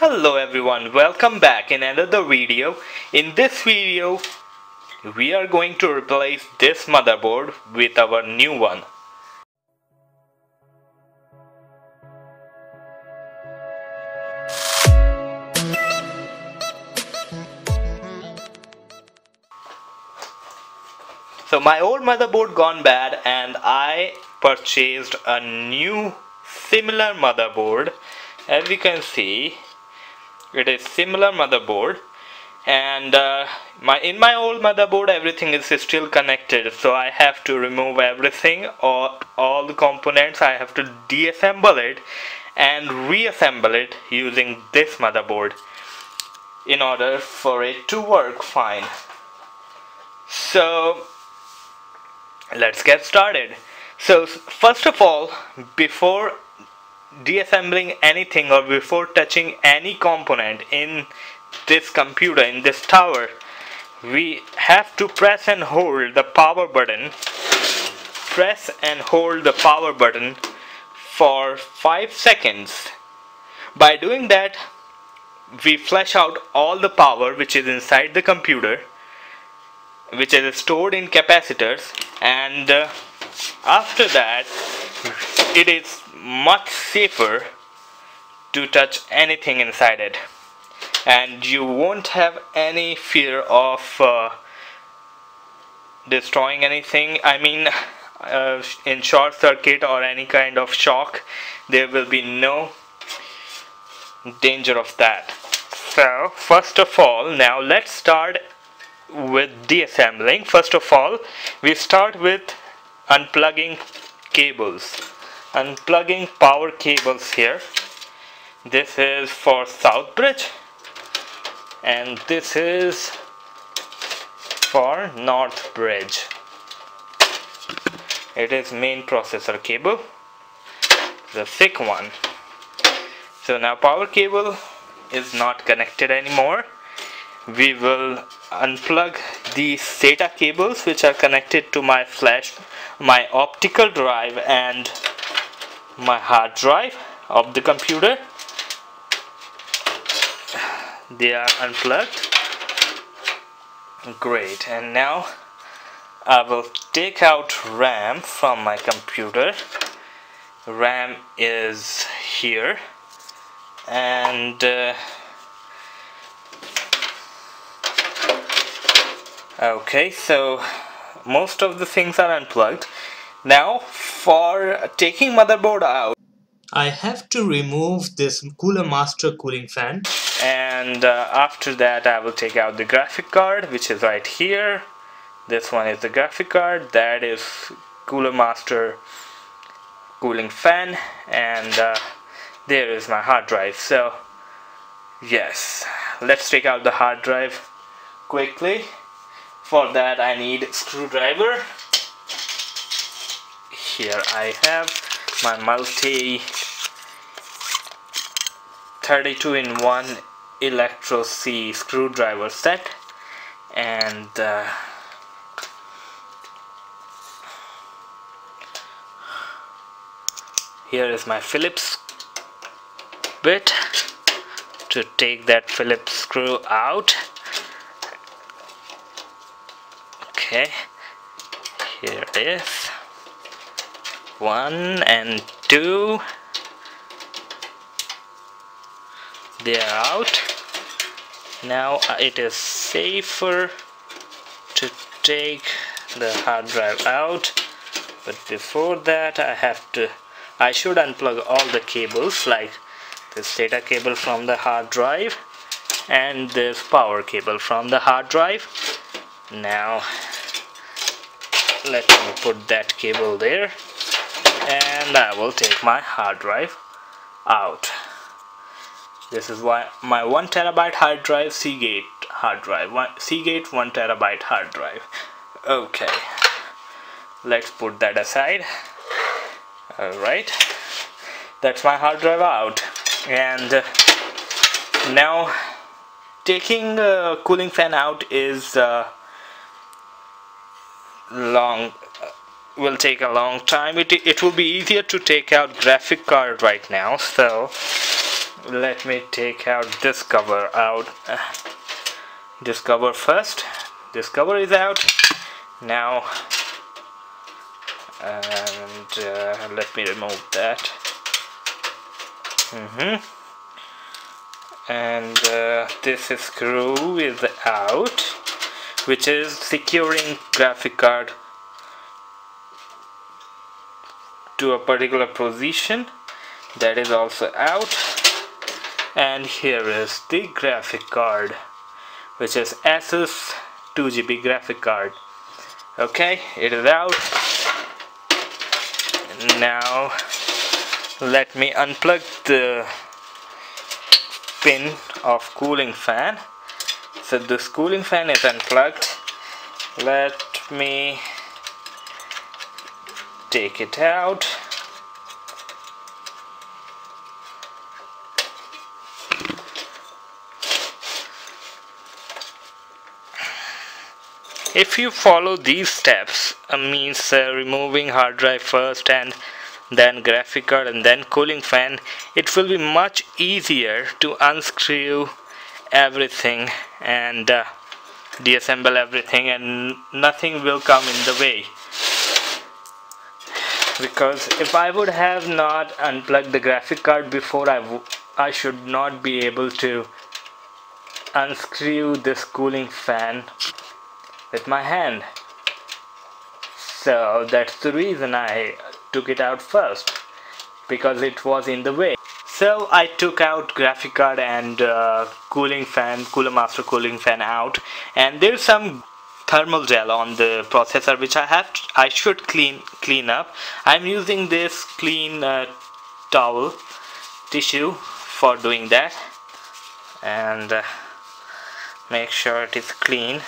Hello everyone, welcome back in another video. In this video we are going to replace this motherboard with our new one. So my old motherboard gone bad and I purchased a new similar motherboard. As you can see, it is similar motherboard, and in my old motherboard everything is still connected, so I have to remove everything, all the components. I have to deassemble it and reassemble it using this motherboard in order for it to work fine. So let's get started. So first of all, before deassembling anything or before touching any component in this computer, in this tower, we have to press and hold the power button for 5 seconds. By doing that, we flush out all the power which is inside the computer, which is stored in capacitors, and after that it is much safer to touch anything inside it, and you won't have any fear of destroying anything. I mean, in short circuit or any kind of shock, there will be no danger of that. So first of all, now let's start with deassembling. First of all, we start with unplugging cables, unplugging power cables. Here, this is for south bridge and this is for north bridge. It is main processor cable, the thick one. So now power cable is not connected anymore. We will unplug the SATA cables which are connected to my flash, my optical drive and my hard drive of the computer. They are unplugged. Great. And now I will take out RAM from my computer. RAM is here, and okay, so most of the things are unplugged. Now for taking motherboard out, I have to remove this Cooler Master cooling fan, and after that I will take out the graphic card, which is right here. This one is the graphic card, that is Cooler Master cooling fan, and there is my hard drive. So yes, let's take out the hard drive quickly. For that I need a screwdriver. Here I have my multi 32-in-1 electro C screwdriver set, and here is my Phillips bit to take that Phillips screw out. Okay, here it is. 1 and 2, they are out. Now it is safer to take the hard drive out, but before that I should unplug all the cables, like the SATA cable from the hard drive and this power cable from the hard drive. Now let me put that cable there, and I will take my hard drive out. This is why my 1 terabyte hard drive, Seagate hard drive, Seagate 1 terabyte hard drive. Okay, let's put that aside. Alright, that's my hard drive out. And now taking the cooling fan out is will take a long time. It will be easier to take out graphic card right now. So let me take out this cover out. This cover first. This cover is out now, and let me remove that. And this screw is out, which is securing graphic card to a particular position. That is also out. And here is the graphic card, which is Asus 2GB graphic card. Okay, it is out. Now let me unplug the pin of cooling fan. So this cooling fan is unplugged. Let me take it out. If you follow these steps, means removing hard drive first and then graphic card and then cooling fan, it will be much easier to unscrew everything and deassemble everything, and nothing will come in the way. Because if I would have not unplugged the graphic card before, I should not be able to unscrew this cooling fan with my hand. So that's the reason I took it out first, because it was in the way. So I took out graphic card and cooling fan, Cooler Master cooling fan out, and there's some thermal gel on the processor which I should clean up. I'm using this clean towel tissue for doing that, and make sure it is clean.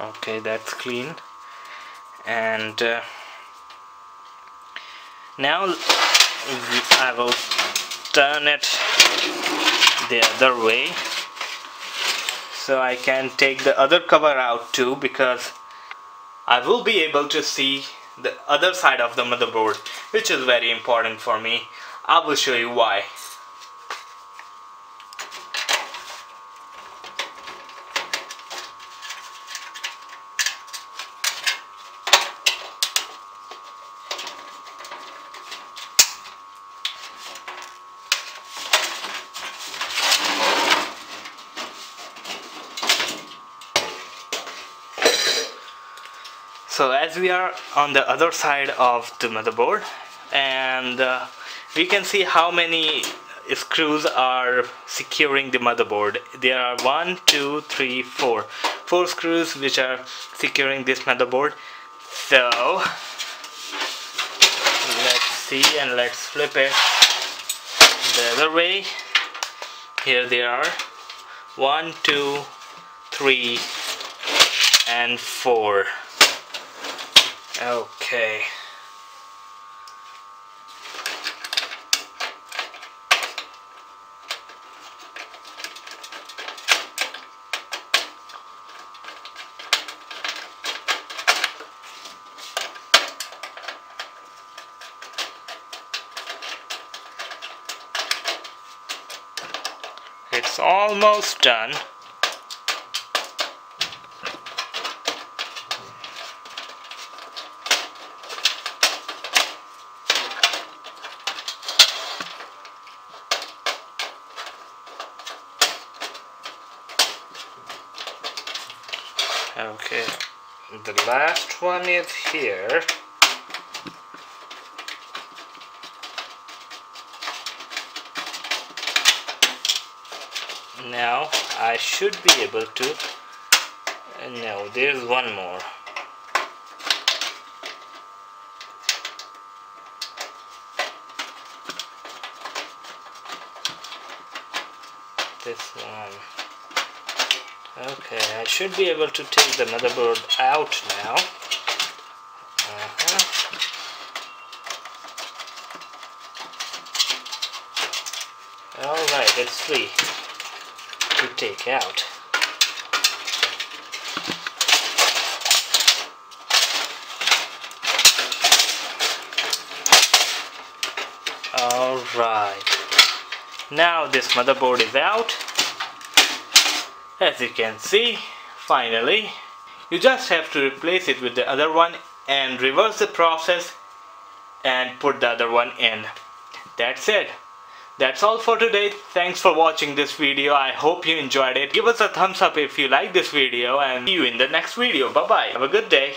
Okay, that's clean. And now I will turn it the other way so I can take the other cover out too, because I will be able to see the other side of the motherboard, which is very important for me. I will show you why. So as we are on the other side of the motherboard, and we can see how many screws are securing the motherboard. There are 1, 2, 3, 4. 4 screws which are securing this motherboard. So let's see, and let's flip it the other way. Here they are, 1, 2, 3, and 4. Okay. It's almost done. Okay, the last one is here. Now I should be able to... no, there's one more. This one. Okay, I should be able to take the motherboard out now. Alright, it's free to take out. Right, now this motherboard is out, as you can see. Finally, you just have to replace it with the other one and reverse the process and put the other one in. That's it. That's all for today. Thanks for watching this video. I hope you enjoyed it. Give us a thumbs up if you like this video and see you in the next video. Bye bye. Have a good day.